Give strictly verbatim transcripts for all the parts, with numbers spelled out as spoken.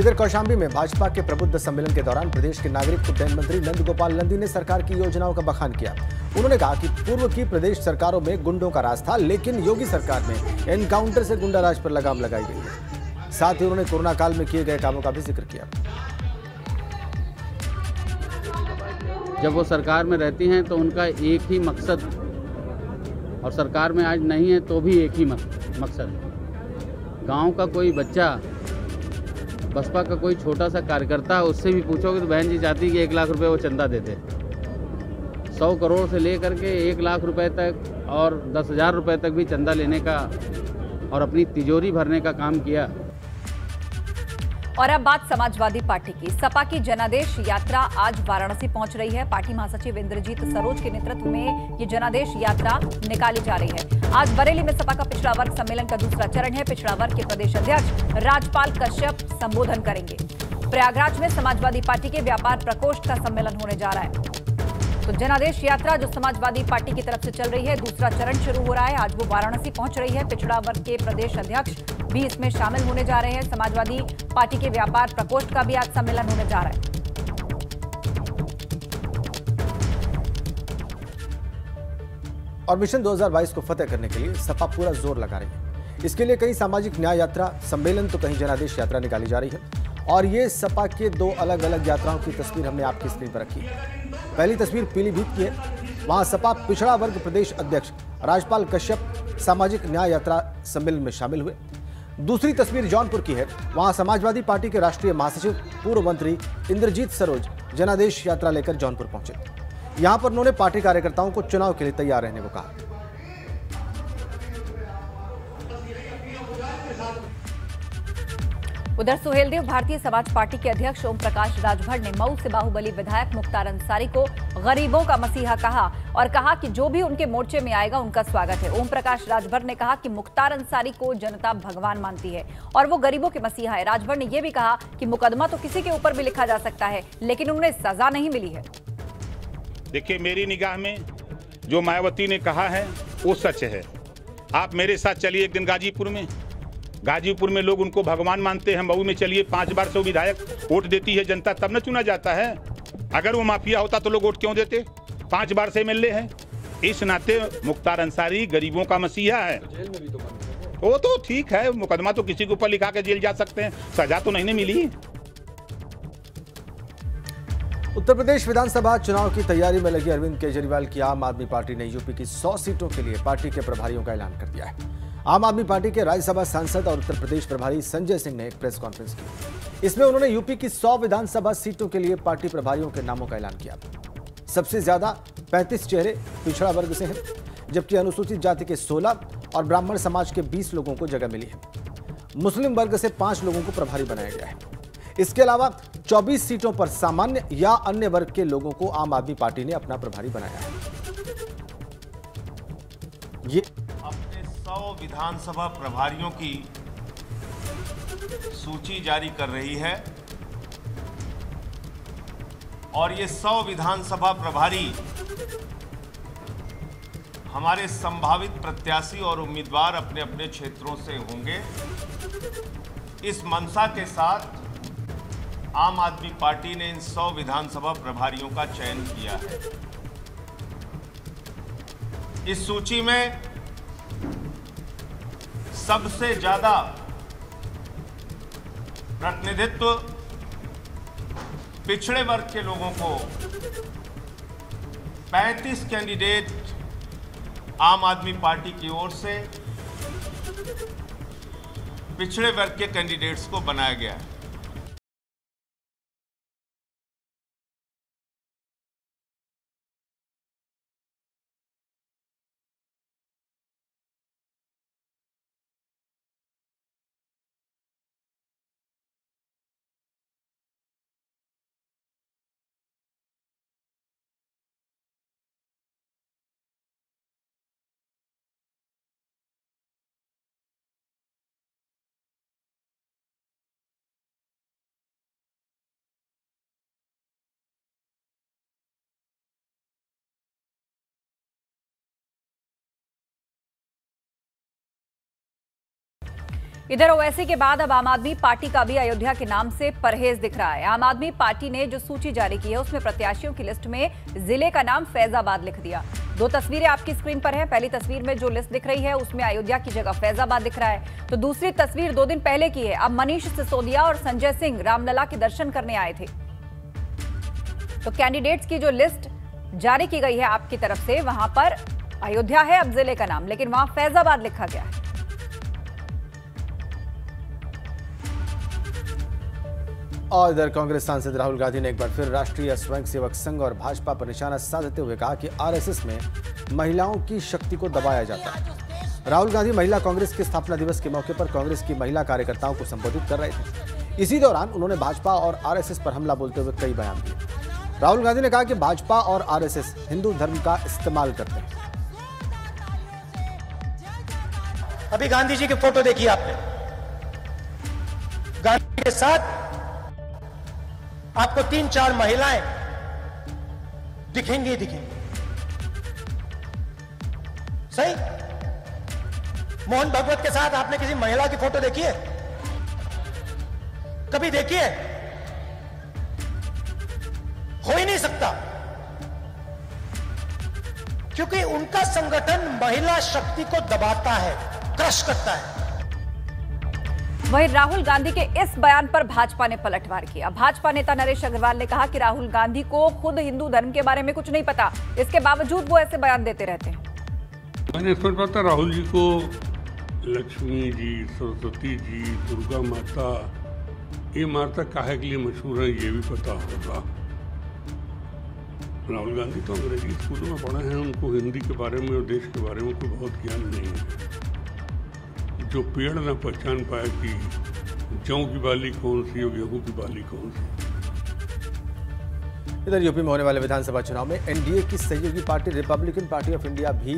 इधर कौशाम्बी में भाजपा के प्रबुद्ध सम्मेलन के दौरान प्रदेश के नागरिक उड्डयन मंत्री नंद गोपाल नंदी ने सरकार की योजनाओं का बखान किया। उन्होंने कहा कि पूर्व की प्रदेश सरकारों में गुंडों का राज था, लेकिन योगी सरकार में एनकाउंटर से गुंडाराज पर लगाम लगाई गई है। साथ ही उन्होंने कोरोना काल में किए गए कामों का भी जिक्र किया। जब वो सरकार में रहती हैं तो उनका एक ही मकसद, और सरकार में आज नहीं है तो भी एक ही मकसद। गाँव का कोई बच्चा, बसपा का कोई छोटा सा कार्यकर्ता, उससे भी पूछोगे तो बहन जी चाहती कि एक लाख रुपए वो चंदा देते। सौ करोड़ से लेकर के एक लाख रुपए तक और दस हज़ार रुपये तक भी चंदा लेने का और अपनी तिजोरी भरने का काम किया। और अब बात समाजवादी पार्टी की। सपा की जनादेश यात्रा आज वाराणसी पहुंच रही है। पार्टी महासचिव इंद्रजीत सरोज के नेतृत्व में ये जनादेश यात्रा निकाली जा रही है। आज बरेली में सपा का पिछड़ा वर्ग सम्मेलन का दूसरा चरण है। पिछड़ा वर्ग के प्रदेश अध्यक्ष राजपाल कश्यप संबोधन करेंगे। प्रयागराज में समाजवादी पार्टी के व्यापार प्रकोष्ठ का सम्मेलन होने जा रहा है। तो जनादेश यात्रा जो समाजवादी पार्टी की तरफ से चल रही है, दूसरा चरण शुरू हो रहा है। आज वो वाराणसी पहुंच रही है। पिछड़ा वर्ग के प्रदेश अध्यक्ष भी इसमें शामिल होने जा रहे हैं। समाजवादी पार्टी के व्यापार प्रकोष्ठ का भी आज सम्मेलन होने जा रहा है। और मिशन दो हज़ार बाईस को फतेह करने के लिए सपा पूरा जोर लगा रही है। इसके लिए कहीं सामाजिक न्याय यात्रा सम्मेलन तो कहीं जनादेश यात्रा निकाली जा रही है। और ये सपा के दो अलग अलग यात्राओं की तस्वीर हमने आपकी स्क्रीन पर रखी है। पहली तस्वीर पीलीभीत की है। वहां सपा पिछड़ा वर्ग प्रदेश अध्यक्ष राजपाल कश्यप सामाजिक न्याय यात्रा सम्मेलन में शामिल हुए। दूसरी तस्वीर जौनपुर की है। वहां समाजवादी पार्टी के राष्ट्रीय महासचिव पूर्व मंत्री इंद्रजीत सरोज जनादेश यात्रा लेकर जौनपुर पहुंचे। यहां पर उन्होंने पार्टी कार्यकर्ताओं को चुनाव के लिए तैयार रहने को कहा। उधर सुहेलदेव भारतीय समाज पार्टी के अध्यक्ष ओम प्रकाश राजभर ने मऊ से बाहुबली विधायक मुख्तार अंसारी को गरीबों का मसीहा कहा और कहा कि जो भी उनके मोर्चे में आएगा उनका स्वागत है। ओम प्रकाश राजभर ने कहा कि मुख्तार अंसारी को जनता भगवान मानती है और वो गरीबों के मसीहा है। राजभर ने यह भी कहा कि मुकदमा तो किसी के ऊपर भी लिखा जा सकता है, लेकिन उन्हें सजा नहीं मिली है। देखिए, मेरी निगाह में जो मायावती ने कहा है वो सच है। आप मेरे साथ चलिए एक दिन गाजीपुर में। गाजीपुर में लोग उनको भगवान मानते हैं। मऊ में चलिए, पांच बार सौ विधायक वोट देती है जनता, तब न चुना जाता है। अगर वो माफिया होता तो लोग वोट क्यों देते? पांच बार से एमएलए हैं। इस नाते मुख्तार अंसारी गरीबों का मसीहा है। वो तो ठीक है, मुकदमा तो किसी के ऊपर लिखा के जेल जा सकते हैं, सजा तो नहीं मिली। उत्तर प्रदेश विधानसभा चुनाव की तैयारी में लगी अरविंद केजरीवाल की आम आदमी पार्टी ने यूपी की सौ सीटों के लिए पार्टी के प्रभारियों का ऐलान कर दिया है। आम आदमी पार्टी के राज्यसभा सांसद और उत्तर प्रदेश प्रभारी संजय सिंह ने एक प्रेस कॉन्फ्रेंस की। इसमें उन्होंने यूपी की सौ विधानसभा सीटों के लिए पार्टी प्रभारियों के नामों का ऐलान किया। सबसे ज्यादा पैंतीस चेहरे पिछड़ा वर्ग से हैं, जबकि अनुसूचित जाति के सोलह और ब्राह्मण समाज के बीस लोगों को जगह मिली है। मुस्लिम वर्ग से पांच लोगों को प्रभारी बनाया गया है। इसके अलावा चौबीस सीटों पर सामान्य या अन्य वर्ग के लोगों को आम आदमी पार्टी ने अपना प्रभारी बनाया है। ये सौ विधानसभा प्रभारियों की सूची जारी कर रही है और ये सौ विधानसभा प्रभारी हमारे संभावित प्रत्याशी और उम्मीदवार अपने अपने क्षेत्रों से होंगे। इस मंशा के साथ आम आदमी पार्टी ने इन सौ विधानसभा प्रभारियों का चयन किया है। इस सूची में सबसे ज्यादा प्रतिनिधित्व पिछड़े वर्ग के लोगों को पैंतीस कैंडिडेट आम आदमी पार्टी की ओर से पिछड़े वर्ग के कैंडिडेट्स को बनाया गया है। इधर ओवैसी के बाद अब आम आदमी पार्टी का भी अयोध्या के नाम से परहेज दिख रहा है। आम आदमी पार्टी ने जो सूची जारी की है उसमें प्रत्याशियों की लिस्ट में जिले का नाम फैजाबाद लिख दिया। दो तस्वीरें आपकी स्क्रीन पर हैं। पहली तस्वीर में जो लिस्ट दिख रही है उसमें अयोध्या की जगह फैजाबाद दिख रहा है, तो दूसरी तस्वीर दो दिन पहले की है। अब मनीष सिसोदिया और संजय सिंह रामलला के दर्शन करने आए थे, तो कैंडिडेट्स की जो लिस्ट जारी की गई है आपकी तरफ से, वहां पर अयोध्या है अब जिले का नाम, लेकिन वहां फैजाबाद लिखा गया है। और इधर कांग्रेस सांसद राहुल गांधी ने एक बार फिर राष्ट्रीय स्वयंसेवक संघ और भाजपा पर निशाना साधते हुए कहा कि आरएसएस में महिलाओं की शक्ति को दबाया जाता है। राहुल गांधी महिला कांग्रेस के स्थापना दिवस के मौके पर कांग्रेस की महिला कार्यकर्ताओं को संबोधित कर रहे थे। इसी दौरान उन्होंने भाजपा और आरएसएस पर हमला बोलते हुए कई बयान दिए। राहुल गांधी ने कहा कि भाजपा और आरएसएस हिंदू धर्म का इस्तेमाल करते हैं। अभी गांधी जी की फोटो देखी आपने, गांधी के साथ आपको तीन चार महिलाएं दिखेंगी दिखेंगी सही। मोहन भगवत के साथ आपने किसी महिला की फोटो देखी है? कभी देखी है? हो ही नहीं सकता, क्योंकि उनका संगठन महिला शक्ति को दबाता है, क्रश करता है। वहीं राहुल गांधी के इस बयान पर भाजपा ने पलटवार किया। भाजपा नेता नरेश अग्रवाल ने कहा कि राहुल गांधी को खुद हिंदू धर्म के बारे में कुछ नहीं पता, इसके बावजूद वो ऐसे बयान देते रहते हैं। मैंने फिर पता राहुल जी को लक्ष्मी जी, सरस्वती जी, दुर्गा माता, ये माता काहे के लिए मशहूर है ये भी पता होगा। राहुल गांधी तो अंग्रेजी स्कूल में पढ़े हैं, उनको हिंदी के बारे में और देश के बारे में कोई बहुत ज्ञान नहीं है। जो पेड़ ना पहचान पाया कि जौ की बाली कौन सी और गेहूं की बाली कौन सी। इधर यूपी में होने वाले विधानसभा चुनाव में एनडीए की सहयोगी party Republican Party of India भी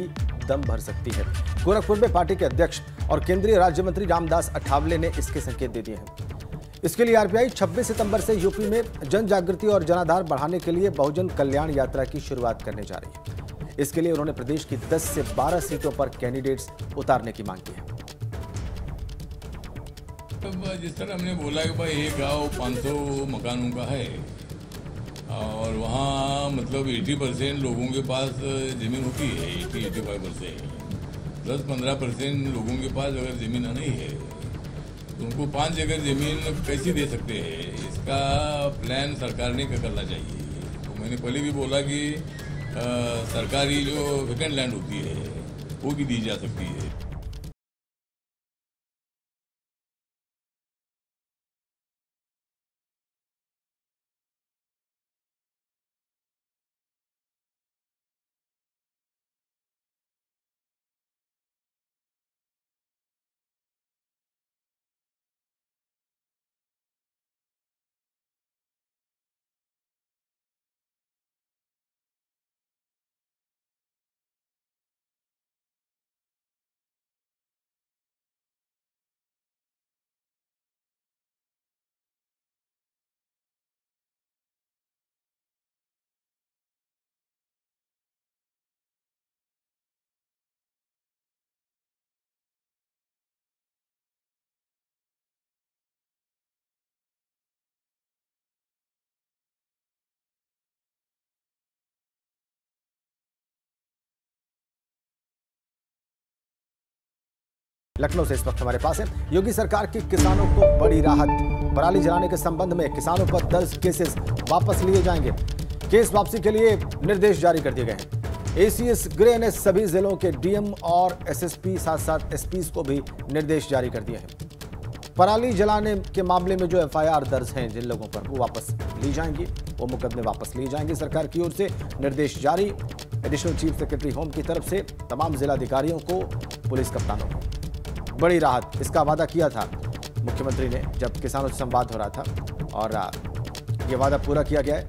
दम भर सकती है। गोरखपुर में पार्टी के अध्यक्ष और केंद्रीय राज्य मंत्री रामदास अठावले ने इसके संकेत दे दिए हैं। इसके लिए आरपीआई छब्बीस सितंबर से यूपी में जन जागृति और जनाधार बढ़ाने के लिए बहुजन कल्याण यात्रा की शुरुआत करने जा रही है। इसके लिए उन्होंने प्रदेश की दस से बारह सीटों पर कैंडिडेट्स उतारने की मांग की है। जिस तरह हमने बोला कि भाई एक गाँव पाँच सौ मकानों का है और वहाँ मतलब अस्सी परसेंट लोगों के पास ज़मीन होती है, अस्सी पचासी परसेंट, दस पंद्रह परसेंट लोगों के पास अगर ज़मीन नहीं है तो उनको पाँच एकड़ ज़मीन कैसे दे सकते हैं। इसका प्लान सरकार ने करना चाहिए। तो मैंने पहले भी बोला कि आ, सरकारी जो वेकेंट लैंड होती है वो भी दी जा सकती है। लखनऊ से इस वक्त हमारे पास है योगी सरकार की किसानों को बड़ी राहत। पराली जलाने के संबंध में किसानों पर दर्ज केसेस वापस लिए जाएंगे। केस वापसी के लिए निर्देश जारी कर दिए गए हैं। एसीएस ग्रे ने सभी जिलों के डीएम और एसएसपी साथ साथ एसपी को भी निर्देश जारी कर दिए हैं। पराली जलाने के मामले में जो एफआईआर दर्ज हैं जिन लोगों पर, वो वापस ली जाएंगी, वो मुकदमे वापस लिए जाएंगे। सरकार की ओर से निर्देश जारी। एडिशनल चीफ सेक्रेटरी होम की तरफ से तमाम जिलाधिकारियों को, पुलिस कप्तानों को बड़ी राहत, इसका वादा किया था मुख्यमंत्री ने जब किसानों से संवाद हो रहा था, और यह वादा पूरा किया गया है।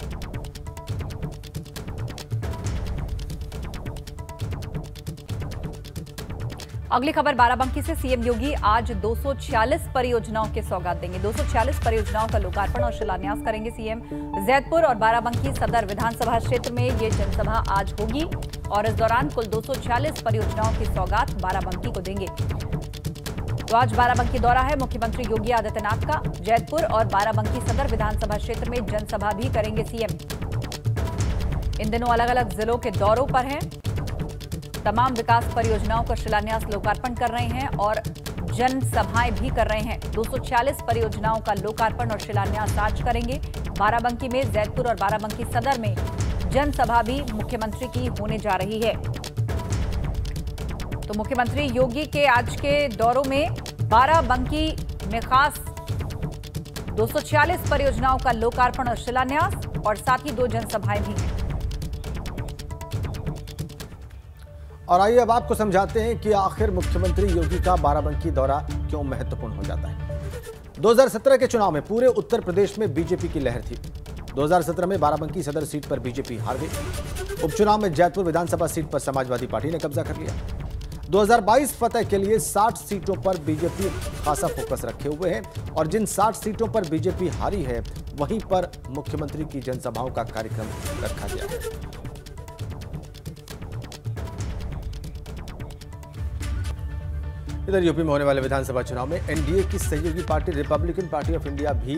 अगली खबर बाराबंकी से। सीएम योगी आज दो सौ छियालीस परियोजनाओं के सौगात देंगे। दो सौ छियालीस परियोजनाओं का लोकार्पण और शिलान्यास करेंगे सीएम। जैतपुर और बाराबंकी सदर विधानसभा क्षेत्र में ये जनसभा आज होगी और इस दौरान कुल दो सौ छियालीस परियोजनाओं की सौगात बाराबंकी को देंगे। तो आज बाराबंकी दौरा है मुख्यमंत्री योगी आदित्यनाथ का। जैतपुर और बाराबंकी सदर विधानसभा क्षेत्र में जनसभा भी करेंगे सीएम। इन दिनों अलग अलग जिलों के दौरों पर हैं, तमाम विकास परियोजनाओं का शिलान्यास लोकार्पण कर रहे हैं और जनसभाएं भी कर रहे हैं। दो सौ छियालीस परियोजनाओं का लोकार्पण और शिलान्यास आज करेंगे। बाराबंकी में जैतपुर और बाराबंकी सदर में जनसभा भी मुख्यमंत्री की होने जा रही है। तो मुख्यमंत्री योगी के आज के दौरों में बाराबंकी में खास दो सौ छियालीस परियोजनाओं का लोकार्पण और शिलान्यास और साथ ही दो जनसभाएं भी हैं। और आइए अब आपको समझाते हैं कि आखिर मुख्यमंत्री योगी का बाराबंकी दौरा क्यों महत्वपूर्ण हो जाता है। दो हज़ार सत्रह के चुनाव में पूरे उत्तर प्रदेश में बीजेपी की लहर थी। दो हज़ार सत्रह में बाराबंकी सदर सीट पर बीजेपी हार गई। उपचुनाव में जैतपुर विधानसभा सीट पर समाजवादी पार्टी ने कब्जा कर लिया। दो हज़ार बाईस फतह के लिए साठ सीटों पर बीजेपी खासा फोकस रखे हुए है और जिन साठ सीटों पर बीजेपी हारी है वहीं पर मुख्यमंत्री की जनसभाओं का कार्यक्रम रखा गया है। इधर यूपी में होने वाले विधानसभा चुनाव में एनडीए की सहयोगी party Republican Party of India भी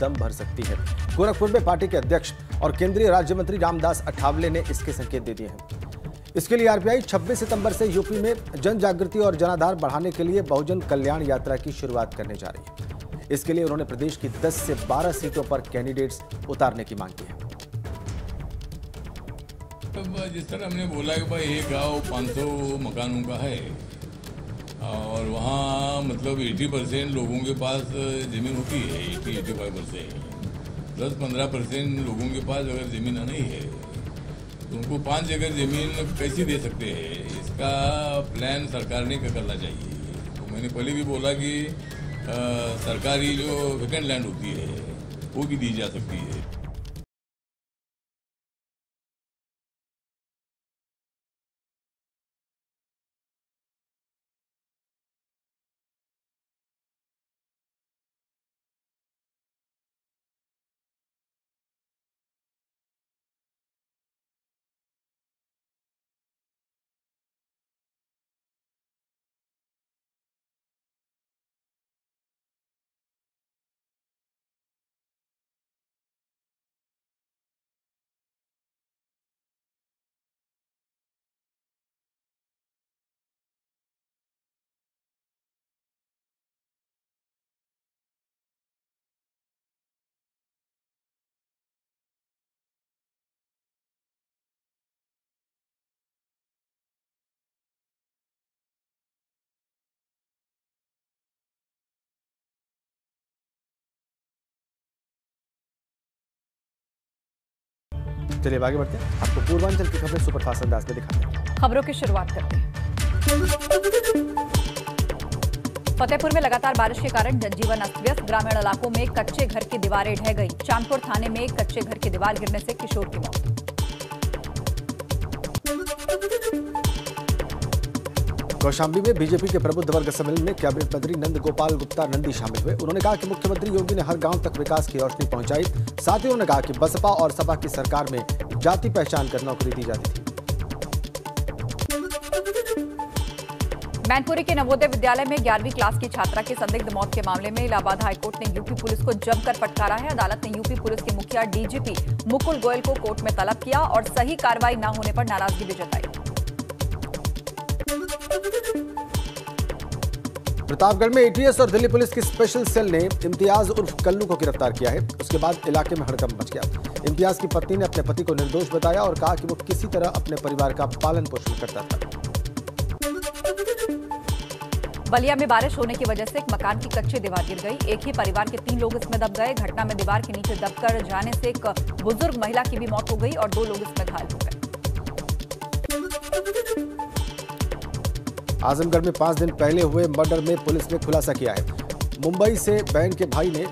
दम भर सकती है। गोरखपुर में पार्टी के अध्यक्ष और केंद्रीय राज्य मंत्री रामदास अठावले ने इसके संकेत दे दिए हैं। इसके लिए आरपीआई छब्बीस सितंबर से यूपी में जन जागृति और जनाधार बढ़ाने के लिए बहुजन कल्याण यात्रा की शुरुआत करने जा रही है। इसके लिए उन्होंने प्रदेश की दस से बारह सीटों पर कैंडिडेट्स उतारने की मांग की है। जिस तरह हमने बोला कि भाई ये गाँव पाँच सौ मकानों का है और वहाँ मतलब अस्सी परसेंट लोगों के पास ज़मीन होती है, अस्सी पचासी परसेंट दस पंद्रह परसेंट लोगों के पास अगर ज़मीन नहीं है तो उनको पाँच जगह ज़मीन कैसे दे सकते हैं। इसका प्लान सरकार ने करना चाहिए। तो मैंने पहले भी बोला कि आ, सरकारी जो वेकेंट लैंड होती है वो भी दी जा सकती है। चलिए आगे बढ़ते हैं, आपको पूर्वांचल की खबरें सुपरफास्ट अंदाज में दिखाते हैं। खबरों की शुरुआत करते हैं। फतेहपुर में लगातार बारिश के कारण जनजीवन अस्त व्यस्त। ग्रामीण इलाकों में कच्चे घर की दीवारें ढह गई। चांदपुर थाने में कच्चे घर की दीवार गिरने से किशोर की मौत। कौशाम्बी में बीजेपी के प्रबुद्ध वर्ग सम्मेलन में कैबिनेट मंत्री नंद गोपाल गुप्ता नंदी शामिल हुए। उन्होंने कहा कि मुख्यमंत्री योगी ने हर गांव तक विकास की रोशनी पहुंचाई। साथ ही उन्होंने कहा कि बसपा और सपा की सरकार में जाति पहचान कर नौकरी दी जाती थी। मैनपुरी के नवोदय विद्यालय में ग्यारहवीं क्लास की छात्रा की संदिग्ध मौत के मामले में इलाहाबाद हाईकोर्ट ने यूपी पुलिस को जमकर फटकारा है। अदालत ने यूपी पुलिस के मुखिया डीजीपी मुकुल गोयल को कोर्ट में तलब किया और सही कार्रवाई न होने पर नाराजगी भी जताई। प्रतापगढ़ में एटीएस और दिल्ली पुलिस की स्पेशल सेल ने इम्तियाज उर्फ कल्लू को गिरफ्तार किया है। उसके बाद इलाके में हड़कंप मच गया। इम्तियाज की पत्नी ने अपने पति को निर्दोष बताया और कहा कि वो किसी तरह अपने परिवार का पालन पोषण करता था। बलिया में बारिश होने की वजह से एक मकान की कच्ची दीवार गिर गई। एक ही परिवार के तीन लोग इसमें दब गए। घटना में दीवार के नीचे दबकर जाने से एक बुजुर्ग महिला की भी मौत हो गई और दो लोग इसमें घायल हो गए। आजमगढ़ में पांच दिन पहले हुए मर्डर में पुलिस ने खुलासा किया है। मुंबई से बहन के भाई ने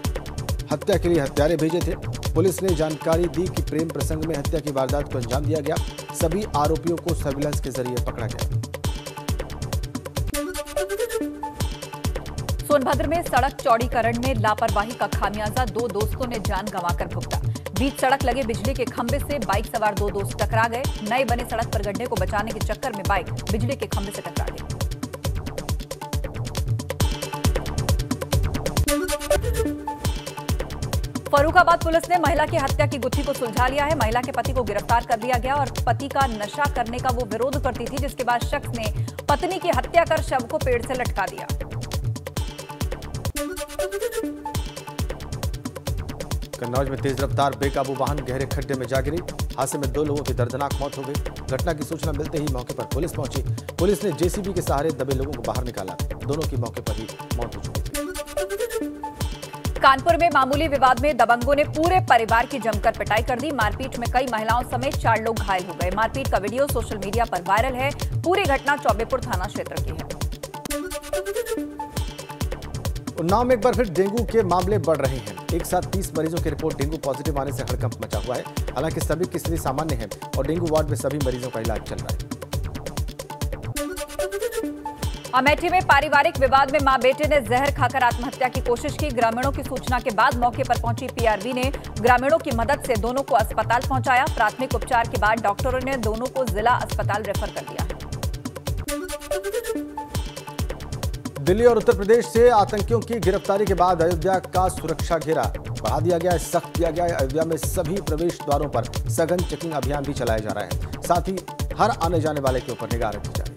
हत्या के लिए हत्यारे भेजे थे। पुलिस ने जानकारी दी कि प्रेम प्रसंग में हत्या की वारदात को अंजाम दिया गया। सभी आरोपियों को सर्विलांस के जरिए पकड़ा गया। सोनभद्र में सड़क चौड़ीकरण में लापरवाही का खामियाजा दो दोस्तों ने जान गंवाकर भुगता। बीच सड़क लगे बिजली के खंभे से बाइक सवार दो दोस्त टकरा गए। नए बने सड़क पर गड्ढे को बचाने के चक्कर में बाइक बिजली के खंभे से टकरा गई। फर्रुखाबाद पुलिस ने महिला की हत्या की गुत्थी को सुलझा लिया है। महिला के पति को गिरफ्तार कर लिया गया और पति का नशा करने का वो विरोध करती थी, जिसके बाद शख्स ने पत्नी की हत्या कर शव को पेड़ से लटका दिया। कन्नौज में तेज रफ्तार बेकाबू वाहन गहरे खड्डे में जा गिरी। हादसे में दो लोगों की दर्दनाक मौत हो गई। घटना की सूचना मिलते ही मौके पर पुलिस पहुंची। पुलिस ने जेसीबी के सहारे दबे लोगों को बाहर निकाला। दोनों की मौके पर ही मौत हो चुकी। कानपुर में मामूली विवाद में दबंगों ने पूरे परिवार की जमकर पिटाई कर दी। मारपीट में कई महिलाओं समेत चार लोग घायल हो गए। मारपीट का वीडियो सोशल मीडिया पर वायरल है। पूरी घटना चौबेपुर थाना क्षेत्र की है। उन्नाव में एक बार फिर डेंगू के मामले बढ़ रहे हैं। एक साथ तीस मरीजों की रिपोर्ट डेंगू पॉजिटिव आने से हड़कंप मचा हुआ है। हालांकि सभी की स्थिति सामान्य है और डेंगू वार्ड में सभी मरीजों का इलाज चल रहा है। अमेठी में पारिवारिक विवाद में मां बेटे ने जहर खाकर आत्महत्या की कोशिश की। ग्रामीणों की सूचना के बाद मौके पर पहुंची पीआरबी ने ग्रामीणों की मदद से दोनों को अस्पताल पहुंचाया। प्राथमिक उपचार के बाद डॉक्टरों ने दोनों को जिला अस्पताल रेफर कर दिया। दिल्ली और उत्तर प्रदेश से आतंकियों की गिरफ्तारी के बाद अयोध्या का सुरक्षा घेरा बढ़ा दिया गया है, सख्त किया गया है। अयोध्या में सभी प्रवेश द्वारों पर सघन चेकिंग अभियान भी चलाया जा रहा है। साथ ही हर आने जाने वाले के ऊपर निगाह रखी जाए।